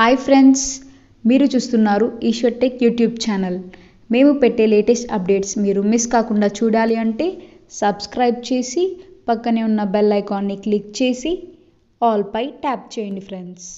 Hi friends, మీరు చూస్తున్నారు Eshwar tech YouTube channel. మేము పెట్టే లేటెస్ట్ అప్డేట్స్ మీరు మిస్ కాకుండా చూడాలి అంటే సబ్స్క్రైబ్ చేసి పక్కనే ఉన్న బెల్ ఐకాన్ని క్లిక్ చేసి ఆల్ పై ట్యాప్ చేయండి friends.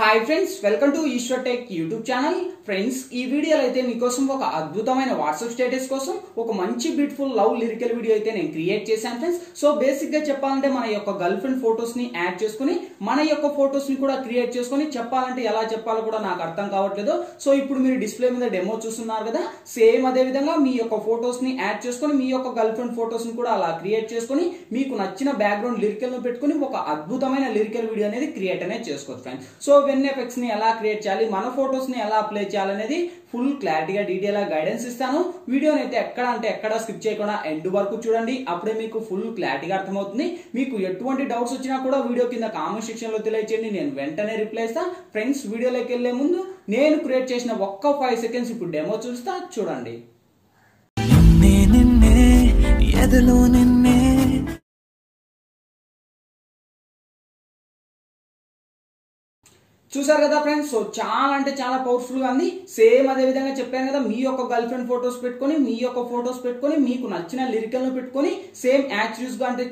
Hi friends, welcome to Eshwar tech YouTube channel. Friends, ఈ వీడియోలో అయితే మీకోసం ఒక అద్భుతమైన వాట్సాప్ స్టేటస్ కోసం ఒక మంచి బ్యూటిఫుల్ లవ్ లిరికల్ వీడియో అయితే నేను క్రియేట్ చేశాను ఫ్రెండ్స్. సో బేసిక్ గా చెప్పాలంటే మన యొక్క గర్ల్ ఫ్రెండ్ ఫొటోస్ ని యాడ్ చేసుకుని మన యొక్క ఫొటోస్ ని కూడా క్రియేట్ చేసుకుని చెప్పాలంటే ఎలా చెప్పాలో కూడా నాకు అర్థం కావట్లేదు. సో ఇప్పుడు మీరు డిస్ప్లే మీద డెమో చూస్తున్నారు కదా, సేమ్ అదే విధంగా మీ యొక్క ఫొటోస్ ని యాడ్ చేసుకుని మీ యొక్క గర్ల్ ఫ్రెండ్ ఫొటోస్ ని కూడా అలా క్రియేట్ చేసుకుని మీకు నచ్చిన బ్యాక్గ్రౌండ్ లిరికల్ ను పెట్టుకుని ఒక అద్భుతమైన లిరికల్ వీడియో అనేది క్రియేట్ అనేది చేసుకోవచ్చు ఫ్రెండ్స్. సో వెన్ ఎఫెక్ట్స్ ని ఎలా క్రియేట్ చేయాలి, మన ఫొటోస్ ని ఎలా అప్లై చేయాలనేది ఫుల్ క్లారిటీగా డీటెయిల్ గా గైడెన్స్ ఇస్తాను. వీడియోని అయితే ఎక్కడ స్కిప్ చేయకుండా ఎండ్ వరకు చూడండి, అప్పుడే మీకు ఫుల్ క్లారిటీగా అర్థమవుతుంది. మీకు ఎటువంటి డౌట్స్ వచ్చినా కూడా వీడియో కింద కామెంట్ సెక్షన్ లో తెలియజేయండి, నేను వెంటనే రిప్లై ఇస్తాను. ఫ్రెండ్స్, వీడియోలోకి వెళ్లే ముందు నేను క్రియేట్ చేసిన ఒక్క 5 సెకండ్స్ ఇప్పుడు డెమో చూస్తా చూడండి. చూసారు కదా ఫ్రెండ్స్, సో చాలా అంటే చాలా పవర్ఫుల్ గా ఉంది. సేమ్ అదే విధంగా చెప్పాను కదా, మీ యొక్క గర్ల్ ఫ్రెండ్ ఫొటోస్ పెట్టుకుని మీకు నచ్చిన లిరికల్ ను పెట్టుకుని సేమ్ యాక్చువల్స్ గా అంటే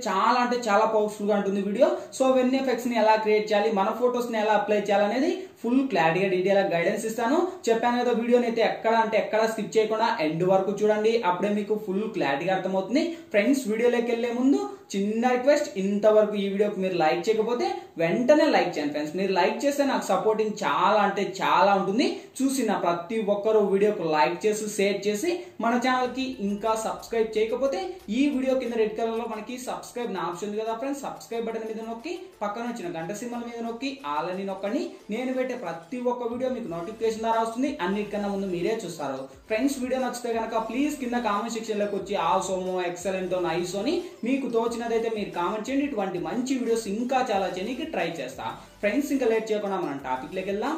చాలా పవర్ఫుల్ గా ఉంటుంది వీడియో. సో వెన్ ఎఫెక్ట్స్ ని ఎలా క్రియేట్ చేయాలి, మన ఫొటోస్ ని ఎలా అప్లై చేయాలనేది ఫుల్ క్లారిటీగా డీటెయిల్ గా గైడెన్స్ ఇస్తాను. చెప్పాను కదా, వీడియోని అయితే ఎక్కడ స్కిప్ చేయకుండా ఎండ్ వరకు చూడండి, అప్పుడే మీకు ఫుల్ క్లారిటీగా అర్థమవుతుంది. ఫ్రెండ్స్, వీడియోలోకి వెళ్లే ముందు చిన్న రిక్వెస్ట్, ఇంతవరకు ఈ వీడియోకి మీరు లైక్ చేయకపోతే వెంటనే లైక్ చేయండి ఫ్రెండ్స్. మీరు లైక్ చేస్తే నాకు సపోర్టింగ్ చాలా అంటే చాలా ఉంటుంది. చూసిన ప్రతి ఒక్కరు వీడియోకు లైక్ చేసి షేర్ చేసి మన ఛానల్ కి ఇంకా సబ్స్క్రైబ్ చేయకపోతే ఈ వీడియో కింద రెడ్ కలర్ లో మనకి సబ్స్క్రైబ్ నా ఆప్షన్ ఉంది కదా ఫ్రెండ్స్, సబ్స్క్రైబ్ బటన్ మీద నొక్కి పక్కన వచ్చిన గంట సింబల్ మీద నొక్కి ఆల్ అని నొక్కండి. నేను పెట్టే ప్రతి ఒక్క వీడియో మీకు నోటిఫికేషన్ ద్వారా వస్తుంది, అన్నిటికన్నా ముందు మీరే చూస్తారు. ఫ్రెండ్స్, వీడియో నచ్చితే కనుక ప్లీజ్ కింద కామెంట్ సెక్షన్ లోకి వచ్చి ఆ సోమో ఎక్సలెంట్ నైస్ అని మీకు తోచినదైతే మీరు కామెంట్ చేయండి. ఇటువంటి మంచి వీడియోస్ ఇంకా చాలా చేయడానికి ట్రై చేస్తా. ఫ్రెండ్స్, ఇంకా లేట్ చేయకుండా మనం టాపిక్ లోకి వెళ్దాం.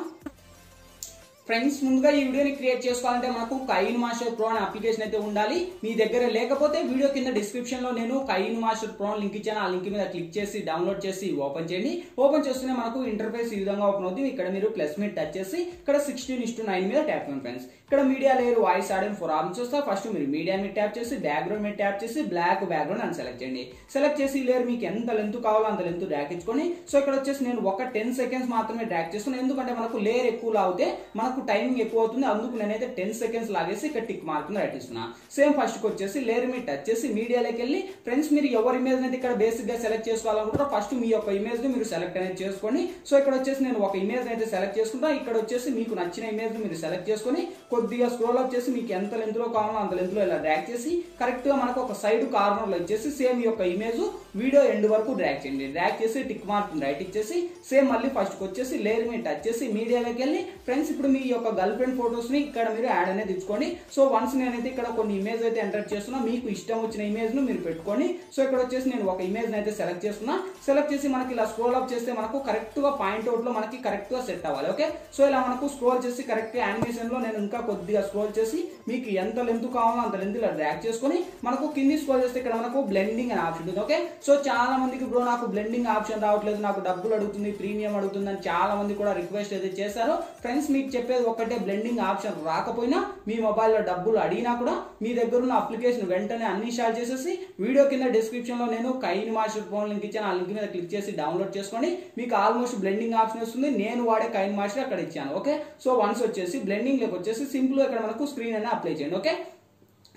ఫ్రెండ్స్, ముందుగా ఈ వీడియోని క్రియేట్ చేసుకోవాలంటే మనకు KineMaster Pro అనే అప్లికేషన్ అయితే ఉండాలి. మీ దగ్గర లేకపోతే వీడియో కింద డిస్క్రిప్షన్ లో నేను KineMaster Pro లింక్ ఇచ్చాను, ఆ లింక్ మీద క్లిక్ చేసి డౌన్లోడ్ చేసి ఓపెన్ చేయండి. ఓపెన్ చేస్తూనే మనకు ఇంటర్ఫేస్ ఈ విధంగా ఓపెన్ అవుతుంది. ఇక్కడ మీరు ప్లస్ మీద టచ్ చేసి ఇక్కడ 16:9 మీద ట్యాప్ చేయండి ఫ్రెండ్స్. ఇక్కడ media layer, voice, audio, four options వస్తా. ఫస్ట్ మీరు మీడియా మీద ట్యాప్ చేసి బ్యాక్గ్రౌండ్ మీద ట్యాప్ చేసి బ్లాక్ బ్యాక్గ్రౌండ్ అని సెలెక్ట్ చేయండి. సెలెక్ట్ చేసి లేయర్ మీకు ఎంత లెంత్ కావాలో అంత లెంత్ డ్రాగ్ ఇచ్చుకోండి. సో ఇక్కడ వచ్చేసి నేను ఒక 10 సెకండ్స్ మాత్రమే డ్రాగ్ చేస్తున్నాను, ఎందుకంటే మనకు లేయర్ ఎక్కువ లాగితే మనకు టైమింగ్ ఎక్కువ అవుతుంది. అందుకు నేనైతే 10 సెకండ్స్ లాగేసి ఇక్కడ టిక్ మార్క్ రైట్ ఇస్తున్నా. సేమ్ ఫస్ట్ కి వచ్చేసి లేయర్ మీద టచ్ చేసి మీడియాలోకి వెళ్ళి ఫ్రెండ్స్ మీరు ఎవరి ఇమేజ్ అయితే ఇక్కడ బేసిక్ గా సెలెక్ట్ చేసుకోవాలనుకుంటారో ఫస్ట్ మీ యొక్క ఇమేజ్ ని మీరు సెలెక్ట్ అనేది చేసుకోండి. సో ఇక్కడ వచ్చేసి నేను ఒక ఇమేజ్ అయితే సెలెక్ట్ చేసుకుంటా. ఇక్కడ వచ్చేసి మీకు నచ్చిన ఇమేజ్ ని మీరు సెలెక్ట్ చేసుకుని కొద్దిగా స్క్రోల్ అప్ చేసి మీకు ఎంత లెంత్ లో కావాలో అంత లెంత్ లో ఇలా డ్రాగ్ చేసి కరెక్ట్ గా మనకు ఒక సైడ్ కార్నర్ లో ఇచ్చేసి సేమ్ యొక్క ఇమేజ్ వీడియో ఎండ్ వరకు డ్రాగ్ చేయండి. డ్రాగ్ చేసి టిక్ మార్క్ రైట్ ఇచ్చేసి సేమ్ మళ్ళీ ఫస్ట్ కి వచ్చేసి లేయర్ మీద టచ్ చేసి మీడియాలోకి వెళ్ళి ఫ్రెండ్స్ ఇప్పుడు మీ యొక్క గర్ల్ ఫ్రెండ్ ఫొటోస్ ని ఇక్కడ మీరు యాడ్ అనేది ఇచ్చుకోండి. సో వన్స్ నేనైతే ఇక్కడ కొన్ని ఇమేజ్ అయితే ఎంటర్ చేస్తున్నా, మీకు ఇష్టం వచ్చిన ఇమేజ్ ను మీరు పెట్టుకోండి. సో ఇక్కడ వచ్చేసి నేను ఒక ఇమేజ్ అయితే సెలెక్ట్ చేస్తున్నా. సెలెక్ట్ చేసి మనకి ఇలా స్క్రోల్ అప్ చేస్తే మనకు కరెక్ట్ గా పాయింట్ అవుట్ లో మనకి కరెక్ట్ గా సెట్ అవ్వాలి. ఓకే, సో ఇలా మనకు స్క్రోల్ చేసి కరెక్ట్ యానిమేషన్ లో నేను ఇంకా కొద్దిగా స్క్రోల్ చేసి మీకు ఎంత లెంత్ కావాలో అంత లెంత్ ఇలా డ్రాగ్ చేసుకుని మనకు కింది స్క్రోల్ చేస్తే ఇక్కడ మనకు బ్లెండింగ్ అనే ఆప్షన్ ఉంది. ఓకే, సో చాలా మందికి బ్రో నాకు బ్లెండింగ్ ఆప్షన్ రావట్లేదు, నాకు డబ్బులు అడుగుతుంది, ప్రీమియం అడుగుతుంది అని చాలా మంది కూడా రిక్వెస్ట్ అయితే చేశారు. ఫ్రెండ్స్, మీకు చెప్పేది ఒకటే, బ్లెండింగ్ ఆప్షన్ రాకపోయినా మీ మొబైల్లో డబ్బులు అడిగినా కూడా మీ దగ్గర ఉన్న అప్లికేషన్ వెంటనే అన్ఇన్స్టాల్ చేసేసి వీడియో కింద డిస్క్రిప్షన్ లో నేను KineMaster Pro లింక్ ఇచ్చాను, ఆ లింక్ మీద క్లిక్ చేసి డౌన్లోడ్ చేసుకోండి. మీకు ఆల్మోస్ట్ బ్లెండింగ్ ఆప్షన్ వస్తుంది. నేను వాడే KineMaster అక్కడ ఇచ్చాను. ఓకే, సో వన్స్ వచ్చేసి బ్లెండింగ్ లోకి వచ్చేసి సింపుల్ ఇక్కడ మనకు స్క్రీన్ అనేది అప్లై చేయండి. ఓకే,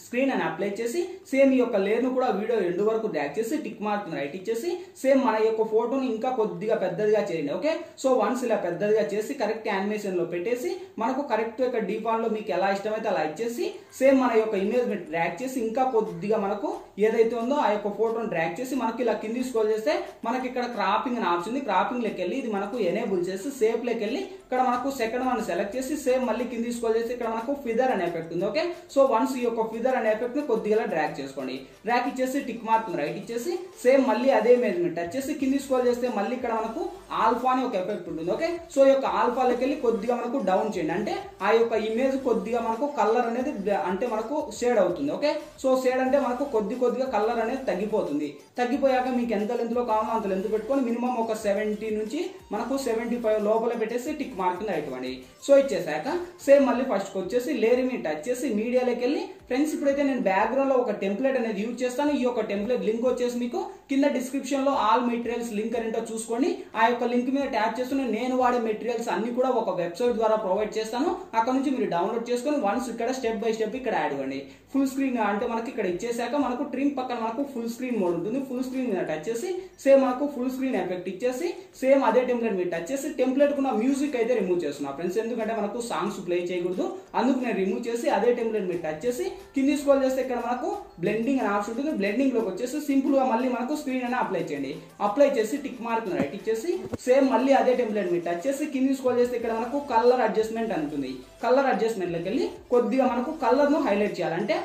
స్క్రీన్ అని అప్లై చేసి సేమ్ ఈ యొక్క లేయర్ ను కూడా వీడియో ఎండు వరకు డ్రాగ్ చేసి టిక్ మార్క్ రైట్ ఇచ్చేసి సేమ్ మన యొక్క ఫోటోని ఇంకా కొద్దిగా పెద్దదిగా చేయండి. ఓకే, సో వన్స్ ఇలా పెద్దదిగా చేసి కరెక్ట్ యానిమేషన్ లో పెట్టేసి మనకు కరెక్ట్ యొక్క డిఫాల్ట్ లో మీకు ఎలా ఇష్టమైతే అలా ఇచ్చేసి సేమ్ మన యొక్క ఇమేజ్ ని డ్రాగ్ చేసి ఇంకా కొద్దిగా మనకు ఏదైతే ఉందో ఆ యొక్క ఫోటోని డ్రాగ్ చేసి మనకి ఇలా కింది స్క్రోల్ చేస్తే మనకి ఇక్కడ క్రాపింగ్ అని ఆప్షన్ ఉంది. క్రాపింగ్ లెక్క వెళ్ళి ఇది మనకు ఎనేబుల్ చేసి సేఫ్ లెక్క వెళ్ళి ఇక్కడ మనకు సెకండ్ వన్ సెలెక్ట్ చేసి సేమ్ మళ్ళీ కింది స్క్రోల్ చేసి ఇక్కడ మనకు ఫిదర్ అనే ఎఫెక్ట్ ఉంది. ఓకే, సో వన్స్ ఈ యొక్క feather layer and effect nu koddiyala drag cheskondi drag ichesi tick mark nu right ichesi same malli adhe measurement touch chesi kindi scroll chesthe malli ikkada manaku alpha ani oka effect untundi okay so yokka alpha lekeli koddiga manaku down cheyandi ante aa yokka image koddiga manaku color anedi ante manaku shade avutundi okay so shade ante manaku koddi koddiga color anedi taggipotundi taggipoyaka meeku entha lengthlo kavalo antha length pettukoni minimum oka 70 nunchi manaku 75 lopala pettesi tick mark nu itvandi so ichesaka same malli first ku vachesi layer ni touch chesi media lekeli friends इपड़े नैन background लो ओका template अनेदी use चेस्तानु ई ओका template link वच्चेसी मीकु किंद डिस्क्रिप्शन लो आल मटेरियल्स लिंक अनेंटो चूसुकोंडि आ योक्क लिंक मीद टैप चेस्तुने नेनु वाडे मटेरियल्स अन्नी कूडा ओका वेबसाइट द्वारा प्रोवाइड चेस्तानु अक्कड नुंचि मीरु डाउनलोड चेसुकोनि वन्स इक्कड स्टेप बाय स्टेप इक्कड ऐड अवंडि फुल स्क्रीन अंटे मनकि इक्कड इच्चेसाक मनकु ट्रिम पक्कन मनकु फुल स्क्रीन मोड उंटुंदि फुल स्क्रीन मीद टच चेसि सेम मनकु फुल स्क्रीन एफेक्ट इच्चेसि सेम अदे टेम्पलेट मीद टच चेसि टेम्पलेट कुना म्यूजिक अयिते रिमूव चेस्तुन्ना फ्रेंड्स एंदुकंटे मनकु सांग्स प्ले चेयकूडदु अंदुकु नेनु रिमूव चेसि अदे टेम्पलेट मीद टच चेसि కింది స్క్రోల్ చేస్తే ఇక్కడ మనకు బ్లెండింగ్ అనే ఆప్షన్ ఉంటుంది బ్లెండింగ్ లోకి వచ్చేసి సింపుల్ గా మళ్ళీ మనకు స్క్రీన్ అనే అప్లై చేయండి అప్లై చేసి టిక్ మార్క్ ని రైట్ ఇచ్చేసి సేమ్ మళ్ళీ అదే టెంప్లేట్ ని టచ్ చేసి కింది స్క్రోల్ చేస్తే ఇక్కడ మనకు కలర్ అడ్జస్ట్మెంట్ ఉంటుంది కలర్ అడ్జస్ట్మెంట్ లోకి వెళ్ళి కొద్దిగా మనకు కలర్ ను హైలైట్ చేయాలంటే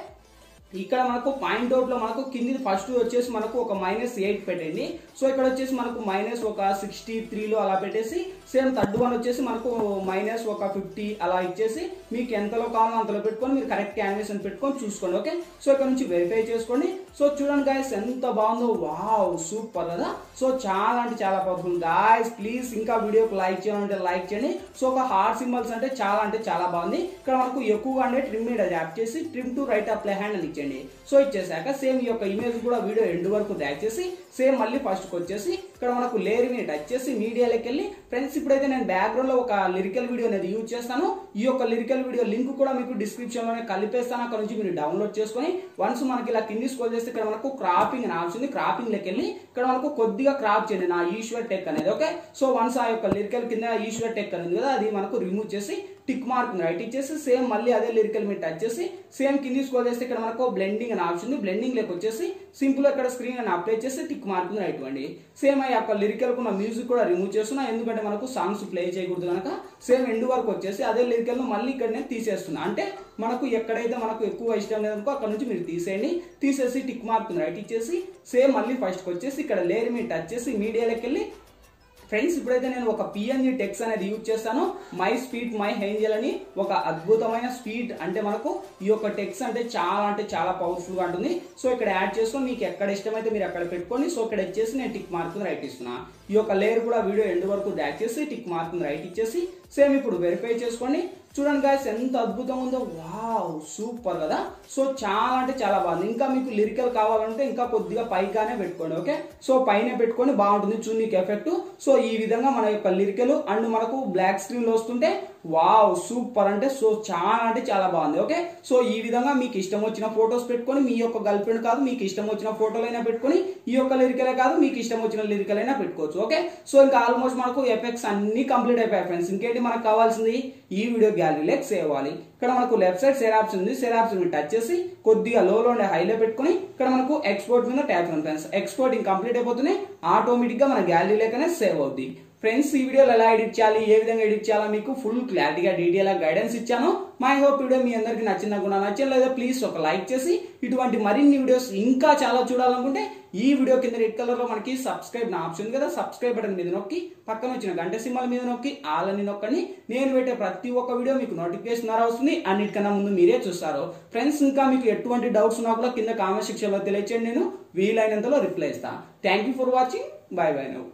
ఇక్కడ మనకు పాయింట్ అవుట్ లో మనకు కింది ఫస్ట్ వచ్చేసి మనకు ఒక -8 పెట్టండి సో ఇక్కడ వచ్చేసి మనకు -63 లో అలా పెట్టేసి సేమ్ థర్డ్ వన్ వచ్చేసి మనకు -50 అలా ఇచ్చేసి మీకు ఎంతలో కావాలో అంతలో పెట్టుకొని మీరు కరెక్ట్ క్యాన్వాస్ అని పెట్టుకొని చూసుకోండి ఓకే సో ఇక్కడ నుంచి వెరిఫై చేసుకోండి సో చూడండి గైస్ ఎంత బాగుందో వావ్ సూపర్ కదా సో చాలా అంటే చాలా పవర్ఫుల్ గైస్ ప్లీజ్ ఇంకా వీడియోకి లైక్ చేయండి లైక్ చేయండి సో ఒక హార్ట్ సింబల్స్ అంటే చాలా బాగుంది ఇక్కడ మనకు ఎక్కువగా అంటే ట్రిమ్ మీద ట్యాప్ చేసి trim to right apply hand అని सो इच्छा सेम इमेज वीडियो एंड वरकू ड्रैग सेम मल्ली फस्ट ఇక్కడ మనకు లేయర్ ని టచ్ చేసి మీడియాలోకి వెళ్ళి ఫ్రెండ్స్ ఇప్పుడైతే నేను బ్యాక్ గ్రౌండ్ లో ఒక లిరికల్ వీడియో అనేది యూజ్ చేస్తాను ఈ యొక్క లిరికల్ వీడియో లింక్ కూడా మీకు డిస్క్రిప్షన్ లోనే కలిపేస్తాను అక్కడ నుంచి మీరు డౌన్లోడ్ చేసుకొని వన్స్ మనకి ఇలా కింది స్క్రోల్ చేస్తే ఇక్కడ మనకు క్రాపింగ్ అని ఆప్షన్ ఉంది క్రాపింగ్ లోకి వెళ్ళి ఇక్కడ మనకు కొద్దిగా క్రాప్ చేయండి నా ఈశ్వర్ టెక్ అనేది ఓకే సో వన్స్ ఆ యొక్క లిరికల్ కింద ఈశ్వర్ టెక్ అనేది కదా అది మనకు రిమూవ్ చేసి టిక్ మార్క్ ని రైట్ ఇచ్చేసి సేమ్ మళ్ళీ అదే లిరికల్ మీద టచ్ చేసి సేమ్ కింది స్క్రోల్ చేస్తే ఇక్కడ మనకు బ్లెండింగ్ అని ఆప్షన్ ఉంది బ్లెండింగ్ లోకి వచ్చేసి సింపుల్ గా ఇక్కడ స్క్రీన్ అని అప్లై చేసి టిక్ మార్క్ ని రైట్ ఇవ్వండి సేమ్ లిరికల్ కు నా మ్యూజిక్ కూడా రిమూవ్ చేస్తున్నా ఎందుకంటే మనకు సాంగ్స్ ప్లే చేయకూడదు కనుక సేమ్ ఎండ్ వరకు వచ్చేసి అదే లిరికల్ ను మళ్ళీ ఇక్కడ నేను తీసేస్తున్నా అంటే మనకు ఎక్కడైతే మనకు ఎక్కువ ఇష్టం లేదనుకో అక్కడ నుంచి మీరు తీసేయండి తీసేసి టిక్ మార్క్ ని రైట్ ఇచ్చేసి సేమ్ మళ్ళీ ఫస్ట్ కు వచ్చేసి ఇక్కడ లేయర్ మీద టచ్ చేసి మీడియాలోకి వెళ్ళి ఫ్రెండ్స్ ఇప్పుడైతే నేను ఒక PNG టెక్స్ట్ అనేది యూజ్ చేస్తాను మై స్పీడ్ మై ఏంజల్ అని ఒక అద్భుతమైన స్పీడ్ అంటే మనకు ఈ యొక్క టెక్స్ట్ అంటే చాలా పవర్ఫుల్ గా ఉంటుంది సో ఇక్కడ యాడ్ చేసుకొని మీకు ఎక్కడ ఇష్టమైతే మీరు అక్కడ పెట్టుకొని సో ఇక్కడ వచ్చేసి నేను టిక్ మార్క్ ని రైట్ ఇస్తున్నా ఈ యొక్క లేయర్ కూడా వీడియో ఎండ్ వరకు డ్రాగ్ చేసి టిక్ మార్క్ ని రైట్ ఇచ్చేసి సేమ్ ఇప్పుడు వెరిఫై చేసుకోండి చూడండి గైస్ ఎంత అద్భుతంగా ఉందో వావ్ సూపర్ కదా సో చాలా అంటే చాలా బాగుంది ఇంకా మీకు లిరికల్ కావాలంటే ఇంకా కొద్దిగా పైగానే పెట్టుకోండి ఓకే సో పైనే పెట్టుకొని బాగుంటుంది చూనికి ఎఫెక్ట్ సో ఈ విధంగా మన యొక్క లిరికల్ అండ్ మనకు బ్లాక్ స్క్రీన్ లో వస్తుంటే వావ్ సూపర్ అంటే సో చాలా అంటే చాలా బాగుంది ఓకే సో ఈ విధంగా మీకు ఇష్టం వచ్చిన ఫొటోస్ పెట్టుకొని మీ యొక్క గర్ల్ ఫ్రెండ్ కాదు మీకు ఇష్టం వచ్చిన ఫోటోలైనా పెట్టుకొని ఈ యొక్క లిరికలే కాదు మీకు ఇష్టం వచ్చిన లిరికల్ అయినా పెట్టుకోవచ్చు ఓకే సో ఇంకా ఆల్మోస్ట్ మనకు ఎఫెక్ట్స్ అన్ని కంప్లీట్ అయిపోయాయి ఫ్రెండ్స్ ఇంకేంటి మనకు కావాల్సింది ఈ వీడియో గ్యాలరీలోకి సేవ్ అవ్వాలి ఇక్కడ మనకు లెఫ్ట్ సైడ్ షేర్ ఆప్షన్ ఉంది షేర్ ఆప్షన్ మీద టచ్ చేసి కొద్దిగా లోలో ఉండే హైలో పెట్టుకొని ఇక్కడ మనకు ఎక్స్పోర్ట్ మీద ట్యాప్ చేయండి ఫ్రెండ్స్ ఎక్స్పోర్టింగ్ కంప్లీట్ అయిపోతుంది ఆటోమేటిక్ గా మన గ్యాలరీలోకనే సేవ్ అవుతుంది ఫ్రెండ్స్ ఈ వీడియోలో ఎలా ఎడిట్ చేయాలి ఏ విధంగా ఎడిట్ చేయాలో మీకు ఫుల్ క్లారిటీగా డీటెయిల్ గా గైడెన్స్ ఇచ్చాను మై హోప్ వీడియో మీ అందరికి నచ్చిందనుకున్నా నచ్చలేదో ప్లీజ్ ఒక లైక్ చేసి ఇటువంటి మరిన్ని వీడియోస్ ఇంకా చాలా చూడాలనుకుంటే ఈ వీడియో కింద రెడ్ కలర్ లో మనకి సబ్స్క్రైబ్ నా ఆప్షన్ కదా సబ్స్క్రైబ్ బటన్ మీద నొక్కి పక్కన వచ్చిన గంట సింబల్ మీద నొక్కి ఆల్ అని నొక్కండి నేను పెట్టే ప్రతి ఒక్క వీడియో మీకు నోటిఫికేషన్ ద్వారా వస్తుంది అన్నిటికన్నా ముందు మీరే చూస్తారు ఫ్రెండ్స్ ఇంకా మీకు ఎటువంటి డౌట్స్ ఉన్నా కూడా కింద కామెంట్ సెక్షన్ లో తెలియచేయండి నేను వీలైనంతలో రిప్లై ఇస్తాను thank you for watching bye bye now